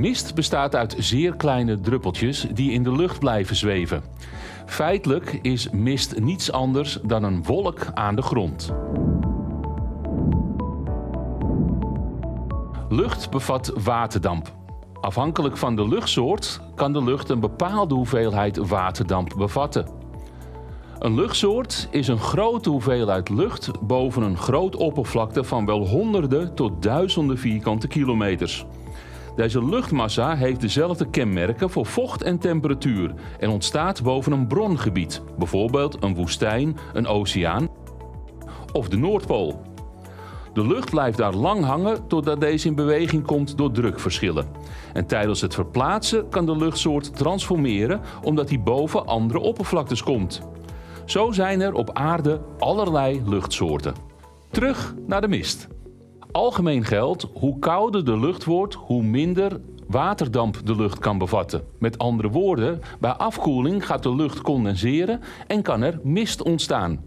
Mist bestaat uit zeer kleine druppeltjes die in de lucht blijven zweven. Feitelijk is mist niets anders dan een wolk aan de grond. Lucht bevat waterdamp. Afhankelijk van de luchtsoort kan de lucht een bepaalde hoeveelheid waterdamp bevatten. Een luchtsoort is een grote hoeveelheid lucht boven een groot oppervlakte van wel honderden tot duizenden vierkante kilometers. Deze luchtmassa heeft dezelfde kenmerken voor vocht en temperatuur en ontstaat boven een brongebied, bijvoorbeeld een woestijn, een oceaan of de Noordpool. De lucht blijft daar lang hangen totdat deze in beweging komt door drukverschillen. En tijdens het verplaatsen kan de luchtsoort transformeren omdat hij boven andere oppervlaktes komt. Zo zijn er op aarde allerlei luchtsoorten. Terug naar de mist. Algemeen geldt, hoe kouder de lucht wordt, hoe minder waterdamp de lucht kan bevatten. Met andere woorden, bij afkoeling gaat de lucht condenseren en kan er mist ontstaan.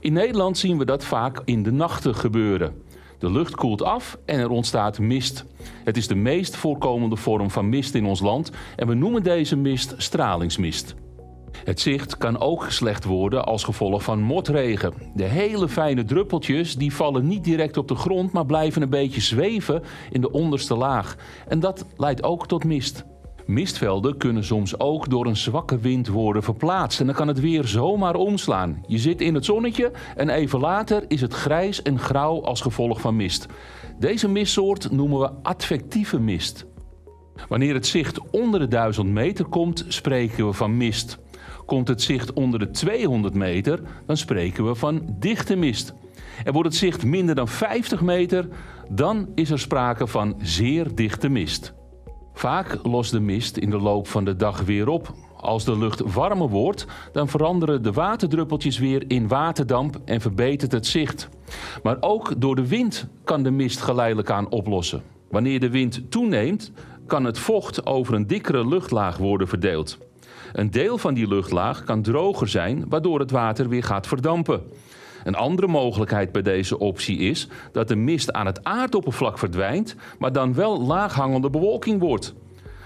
In Nederland zien we dat vaak in de nachten gebeuren. De lucht koelt af en er ontstaat mist. Het is de meest voorkomende vorm van mist in ons land en we noemen deze mist stralingsmist. Het zicht kan ook slecht worden als gevolg van motregen. De hele fijne druppeltjes die vallen niet direct op de grond, maar blijven een beetje zweven in de onderste laag. En dat leidt ook tot mist. Mistvelden kunnen soms ook door een zwakke wind worden verplaatst en dan kan het weer zomaar omslaan. Je zit in het zonnetje en even later is het grijs en grauw als gevolg van mist. Deze mistsoort noemen we advectieve mist. Wanneer het zicht onder de 1000 meter komt, spreken we van mist. Komt het zicht onder de 200 meter, dan spreken we van dichte mist. En wordt het zicht minder dan 50 meter, dan is er sprake van zeer dichte mist. Vaak lost de mist in de loop van de dag weer op. Als de lucht warmer wordt, dan veranderen de waterdruppeltjes weer in waterdamp en verbetert het zicht. Maar ook door de wind kan de mist geleidelijk aan oplossen. Wanneer de wind toeneemt, kan het vocht over een dikkere luchtlaag worden verdeeld. Een deel van die luchtlaag kan droger zijn, waardoor het water weer gaat verdampen. Een andere mogelijkheid bij deze optie is dat de mist aan het aardoppervlak verdwijnt, maar dan wel laaghangende bewolking wordt.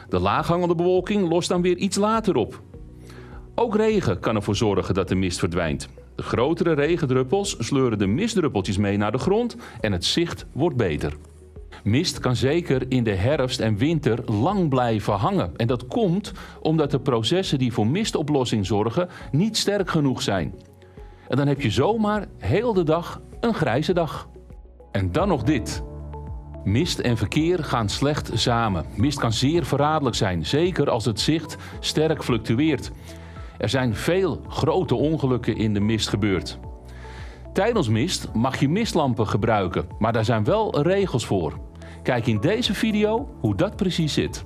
De laaghangende bewolking lost dan weer iets later op. Ook regen kan ervoor zorgen dat de mist verdwijnt. De grotere regendruppels sleuren de mistdruppeltjes mee naar de grond en het zicht wordt beter. Mist kan zeker in de herfst en winter lang blijven hangen. En dat komt omdat de processen die voor mistoplossing zorgen niet sterk genoeg zijn. En dan heb je zomaar heel de dag een grijze dag. En dan nog dit. Mist en verkeer gaan slecht samen. Mist kan zeer verraderlijk zijn, zeker als het zicht sterk fluctueert. Er zijn veel grote ongelukken in de mist gebeurd. Tijdens mist mag je mistlampen gebruiken, maar daar zijn wel regels voor. Kijk in deze video hoe dat precies zit.